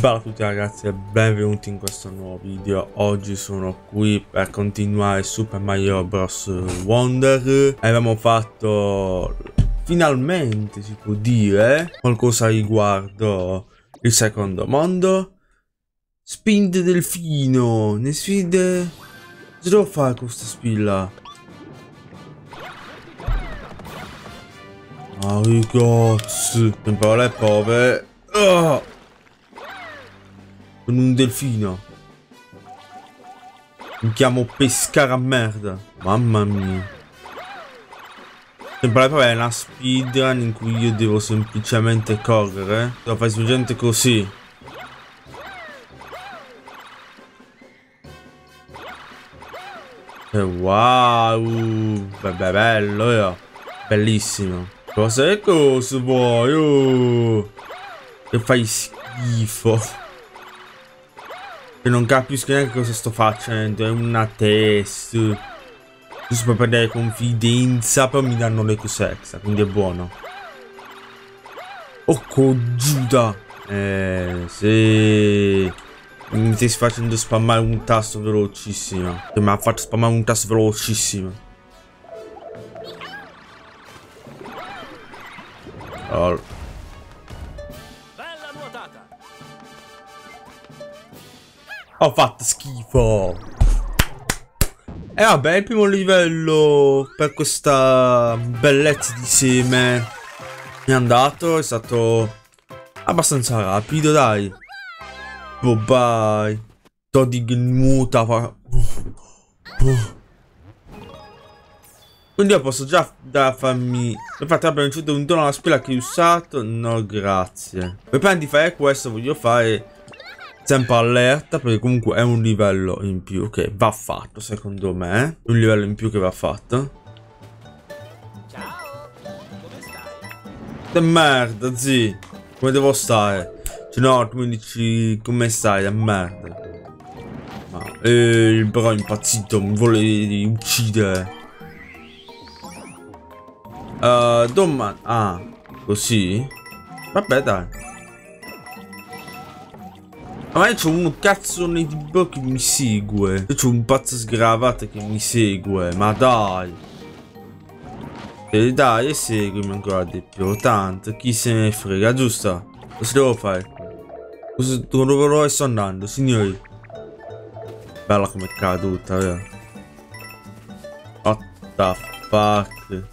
Ciao a tutti ragazzi e benvenuti in questo nuovo video. Oggi sono qui per continuare Super Mario Bros. Wonder. Abbiamo fatto finalmente, si può dire, qualcosa riguardo il secondo mondo. Spinte delfino, ne sfide. Cosa devo fare con questa spilla? Ah ragazzi, in parole povere. Oh! Con un delfino. Mi chiamo pescare a merda. Mamma mia. Sembra proprio una speedrun in cui io devo semplicemente correre. Lo fai semplicemente così. E wow. Vabbè, bello, bellissimo. Cosa è cosa vuoi? Che fai schifo. Non capisco neanche cosa sto facendo. È una test giusto per perdere confidenza, però mi danno le cose extra, quindi è buono. Oh cogiuda. Sì, mi stai facendo spammare un tasto velocissimo. Mi ha fatto spammare un tasto velocissimo. Allora. Ho fatto schifo. E vabbè, il primo livello per questa bellezza di seme è andato, è stato abbastanza rapido, dai. Bye bye. Todig muta. Quindi io posso già farmi... Infatti abbiamo ricevuto un dono alla spilla che ho usato. No grazie. Per prima di fare questo voglio fare... sempre allerta, perché comunque è un livello in più che va fatto, secondo me. Un livello in più che va fatto. Ciao, come stai? Da merda, zi. Come devo stare? Cioè no, tu mi dici come stai, da merda. Ma il bro è impazzito, mi vuole uccidere. Domani... Ah, così? Vabbè, dai. Ma io c'ho un cazzone di bro che mi segue. Io c'ho un pazzo sgravato che mi segue. Ma dai. E dai, e seguimi ancora di più. Tanto, chi se ne frega, giusto? Cosa devo fare? Dove sto andando, signori? Bella come è caduta, vero? What the fuck?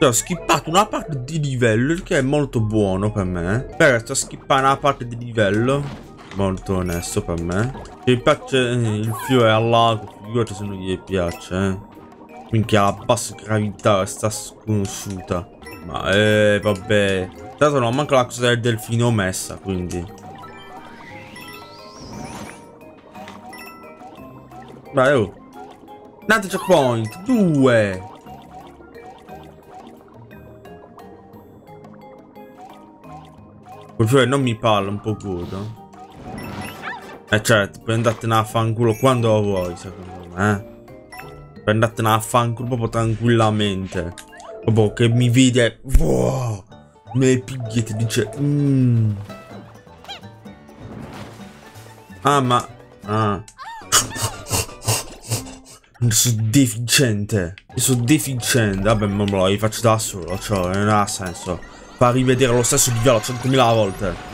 Ho skippato una parte di livello, il che è molto buono per me. Perché sto skippando una parte di livello. Molto onesto per me. Se vi piace il fiore all'alto, figurati se non gli piace, Minchia, la bassa gravità sta sconosciuta. Ma vabbè. Tanto non manca la cosa del delfino messa, quindi. Vai, oh. Nati checkpoint 2. Quel fiore non mi parla, un po' godo. Certo, puoi andartene a fanculo quando vuoi, secondo me. Puoi andartene a fanculo proprio tranquillamente. Proprio che mi vede, wow, me piglia e ti dice ah ma Sono deficiente. Vabbè, ma lo rifaccio da solo, cioè non ha senso. Fa rivedere lo stesso livello 100.000 volte.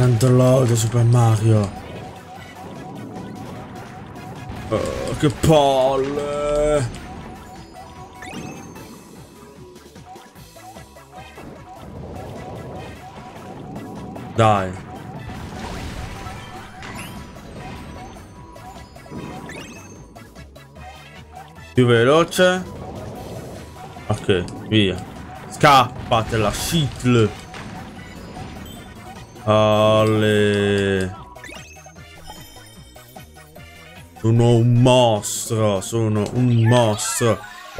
Tanto l'odio Super Mario. Oh, che palle. Dai. Più veloce. Ok, via. Scappatela, shitl. Ale. Sono un mostro.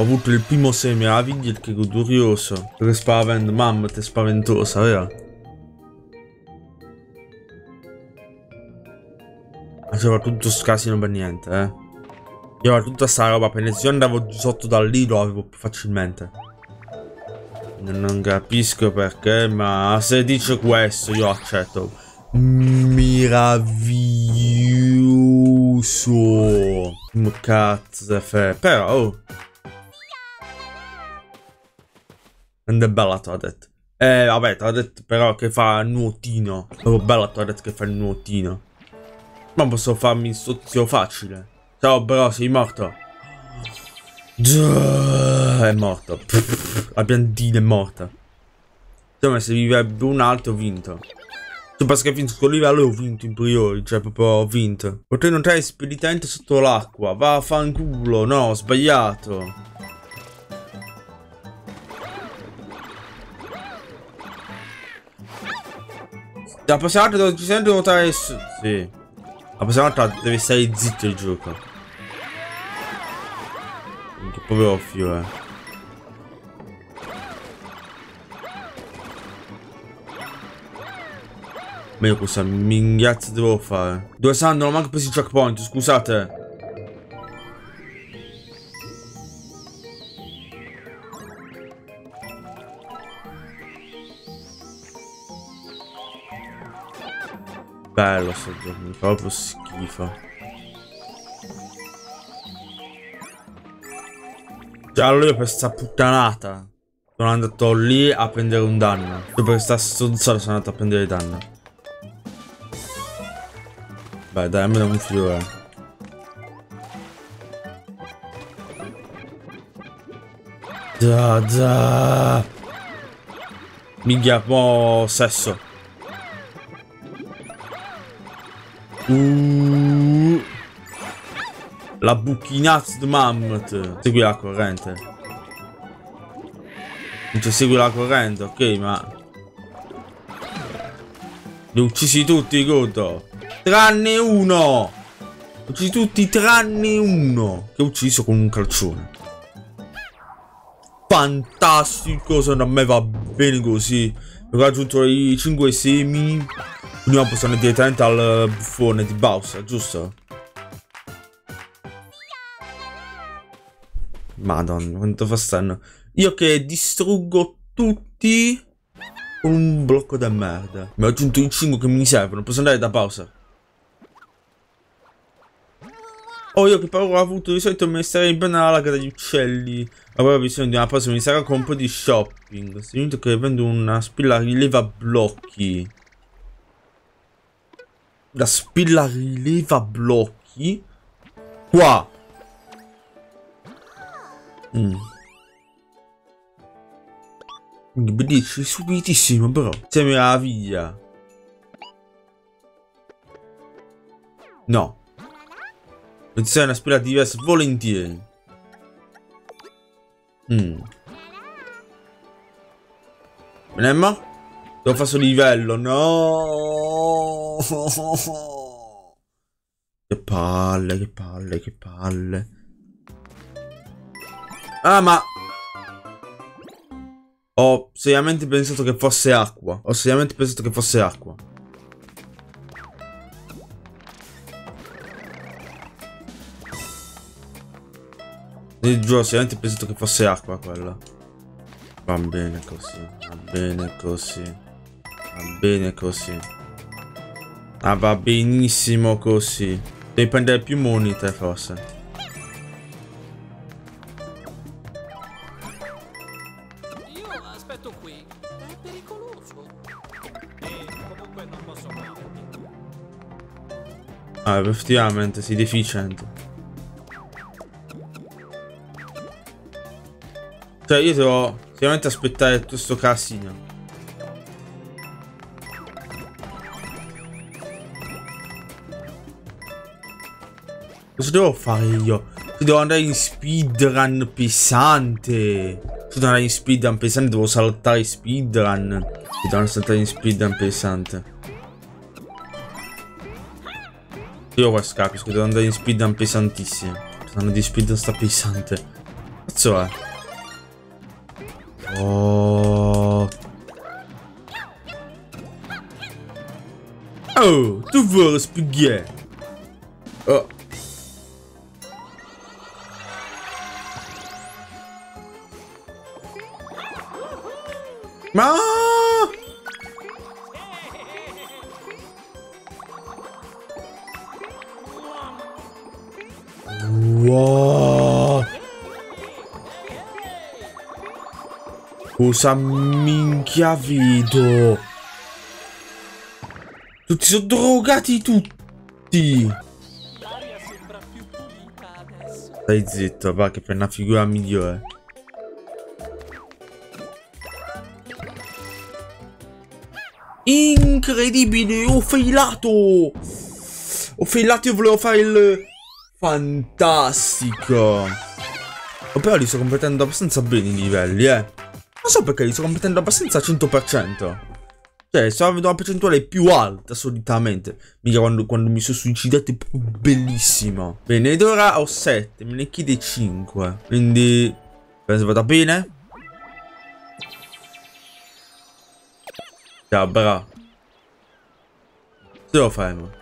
Ho avuto il primo seme Avidir, che curioso. Perché spaventa, mamma, te spaventosa, vero? Ma soprattutto scasino per niente, eh. Io avevo tutta sta roba, appena io andavo sotto dal lido, avevo più facilmente. Non capisco perché, ma se dice questo io accetto. Meraviglioso. Cazzo, però, oh. Ed è bella Toadette. Vabbè, Toadette però che fa nuotino. Oh, bella Toadette che fa il nuotino. Ma posso farmi il sozio facile. Ciao bro, sei morto. È morto. La piantina è morta. Insomma, se vivrebbe un altro ho vinto. Cioè, perché finisco il livello ho vinto in priori. Cioè, proprio ho vinto. Potrei non trovare speditente sotto l'acqua. Va a fanculo. No, ho sbagliato. La prossima volta dove ci sento notare. Sì. La prossima volta deve stare zitto il gioco. Proprio ovvio, eh. Ma io cosa minchiazza devo fare? Dove stanno? Non ho manco preso il checkpoint, scusate. Bello sto gioco, proprio schifo. Allora io per sta puttanata sono andato lì a prendere un danno. Io per sta stronzata sono andato a prendere danno. Beh dai, me da un fiore. Da. Minchia, mo' sesso. La buchinazza di mammoth. Segui la corrente. Cioè, segui la corrente, ok, ma... Li ho uccisi tutti, godo. Tranne uno. Uccisi tutti tranne uno. Che ho ucciso con un calcione. Fantastico, se non a me va bene così. Ho raggiunto i 5 semi. Andiamo a passare direttamente al buffone di Bowser, giusto? Madonna, quanto fa strano. Io che distruggo tutti con un blocco da merda. Mi ho aggiunto i 5 che mi servono. Posso andare da Bowser? Oh, io che paura ho avuto, di solito mi starei bene alla laga degli uccelli. Avrò bisogno di una pausa, mi sarà con un po' di shopping. Sto venuto che vendo una spilla rileva blocchi. La spilla rileva blocchi? Qua! Bellissimo, subitissimo, però. Semi alla viglia. No. Non ci sarà una spilla diversa, volentieri. Benemma? Devo fare solo livello, no. Che palle, che palle, che palle. Ah, ma ho seriamente pensato che fosse acqua. Ho seriamente pensato che fosse acqua. Ti giuro, ho seriamente pensato che fosse acqua quella. Va bene così. Va bene così. Va bene così. Ah, va benissimo così. Devi prendere più monete forse. Ah, effettivamente, sei deficiente. Cioè, io devo sicuramente aspettare questo casino. Cosa devo fare io? Devo andare in speedrun pesante. Se devo andare in speedrun pesante, devo saltare speedrun. Se devo saltare in speedrun pesante. Io qua scappo, perché devo andare in speedrun pesantissimo. Stanno di speedrun sta pesante. cazzo è? Oh. Oh, tu vuoi spaghetti? Oh. Ma! Wow! Cosa minchia vedo? Tutti sono drogati tutti! Stai zitto, va, che per una figura migliore. Incredibile, ho failato! Ho failato, io volevo fare il... Fantastico! Però li sto completando abbastanza bene i livelli, eh! Non so perché li sto completando abbastanza al 100%. Cioè, sto avendo una percentuale più alta solitamente. Mica quando mi sono suicidato è proprio bellissimo. Bene, ed ora ho 7, me ne chiede 5. Quindi... penso vada bene. Ciao, bravo. Se lo fermo.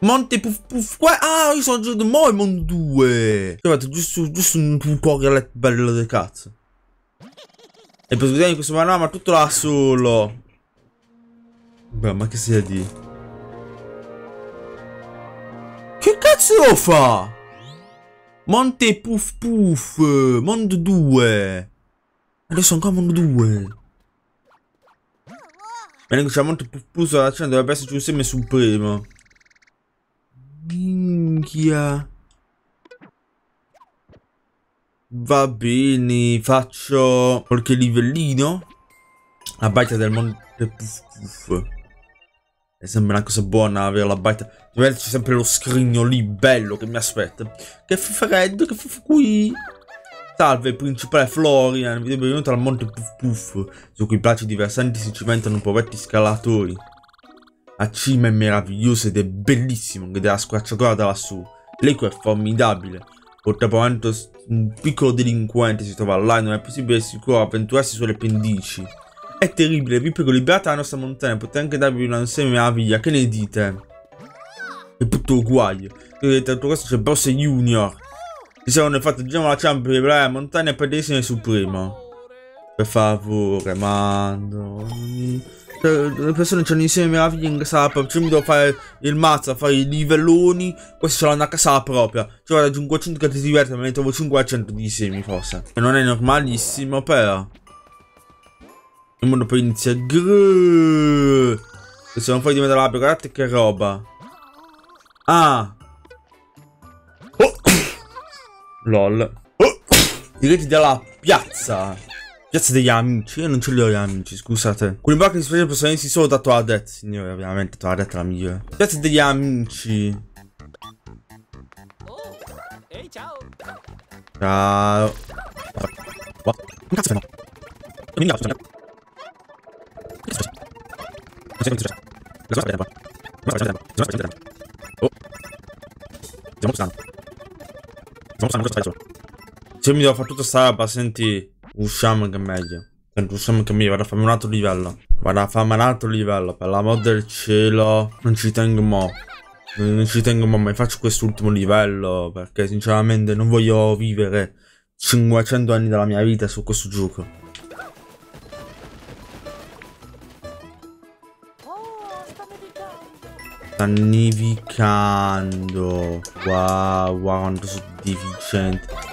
Monte puff puff qua. Ah, io sono già di Moemon 2. Trovate giusto un po' che bello del cazzo. E per vedere in questo panorama tutto là solo. Beh, ma che sia di. Che cazzo lo fa? Monte puff puff. Mondo 2. Adesso ancora Mondo 2. Bene, c'è Monte puff puff sulla cena, dovrebbe esserci un seme sul primo. Minchia. Va bene, faccio qualche livellino. La baita del Monte puff puff. È sempre una cosa buona avere la baita. Dovete c'è sempre lo scrigno lì bello che mi aspetta. Che freddo, che fa qui. Salve principale Florian, vi benvenuto al Monte puff puff, su cui placidi diversanti si cimentano povetti scalatori. La cima è meravigliosa ed è bellissimo che della squarciagola da lassù. L'eco è formidabile. Porta avanti un piccolo delinquente si trova là e non è possibile sicuro avventurarsi sulle pendici. È terribile, vi prego liberate la nostra montagna, potete anche darvi una insieme meraviglia, che ne dite? È tutto uguaglio. Vedete, tutto questo c'è Bowser Junior. Ci siamo nel fatto, giriamo la ciampa per liberare la montagna e perdersi nel supremo. Per favore, mando... le persone c'hanno insieme meraviglie in casa propria. Cioè mi devo fare il mazzo a fare i livelloni. Questo ce l'ha una casa propria. Cioè raggiungo 5 che ti diverte. Me ne trovo 500 di semi forse. E non è normalissimo però. Il mondo poi inizia. Grrrr. Questo non fai di metà. Guardate che roba. Ah. Oh. Lol. Oh. Diretti dalla piazza. Piazza degli amici, io non ce li ho gli amici, scusate. Con i blocchi di specie possono venirsi solo da Toadette, signore, ovviamente Toadette è la migliore. Piazza degli amici. Ciao. Se mi devo fare tutta sta roba, senti. Usciamo che è meglio. Tanto usciamo che è meglio. Vado a farmi un altro livello. Vado a farmi un altro livello. Per l'amor del cielo. Non ci tengo mo. Non ci tengo mo. Ma faccio quest'ultimo livello. Perché sinceramente non voglio vivere 500 anni della mia vita su questo gioco. Oh, sta nevicando. Wow, wow, quanto sono deficiente.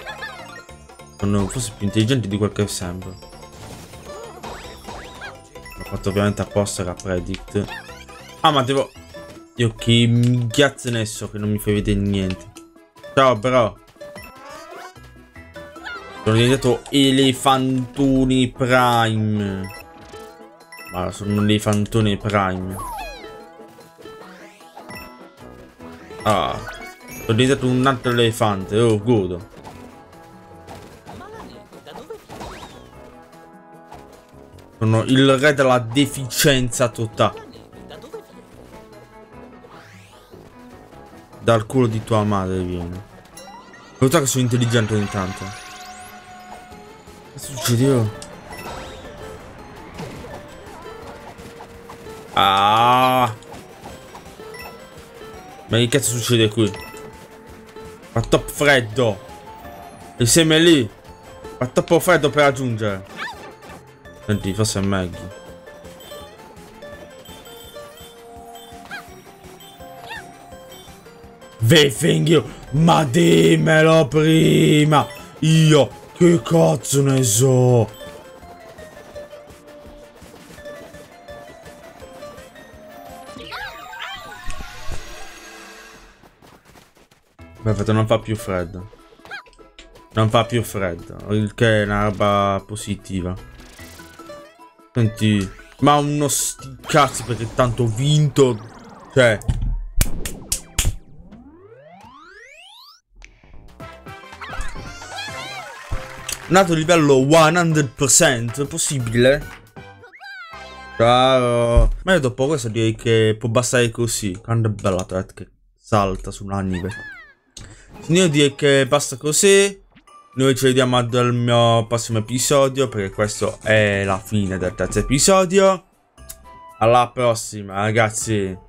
Non fosse più intelligente di quel che sembra. L'ho fatto ovviamente apposta la predict. Ah, ma devo... io che mi cazzo ne so che non mi fai vedere niente. Ciao però. Sono diventato elefantoni prime. Ma sono un elefantone prime. Ah. Sono diventato un altro elefante. Oh, godo. Sono il re della deficienza totale. Dal culo di tua madre viene. Lo so che sono intelligente ogni tanto. Gidio. Ah. Ma che cazzo succede qui? Ma troppo freddo. Insieme è lì. Ma troppo freddo per raggiungere. Senti, forse è meglio. Vefingio, ma dimmelo prima. Io che cazzo ne so. Perfetto, non fa più freddo. Non fa più freddo, il che è una roba positiva. Senti, ma uno sti cazzo, perché tanto ho vinto. Cioè, un altro livello 100% possibile. Caro. Ma io dopo questo direi che può bastare così. Quando è bella Toad che salta sulla neve. Io direi che basta così. Noi ci vediamo al mio prossimo episodio, perché questo è la fine del terzo episodio. Alla prossima, ragazzi.